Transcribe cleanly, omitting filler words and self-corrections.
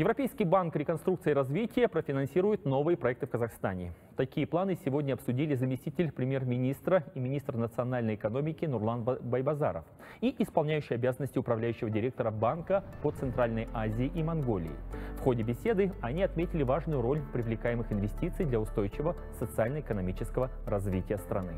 Европейский банк реконструкции и развития профинансирует новые проекты в Казахстане. Такие планы сегодня обсудили заместитель премьер-министра и министр национальной экономики Нурлан Байбазаров и исполняющий обязанности управляющего директора банка по Центральной Азии и Монголии. В ходе беседы они отметили важную роль привлекаемых инвестиций для устойчивого социально-экономического развития страны.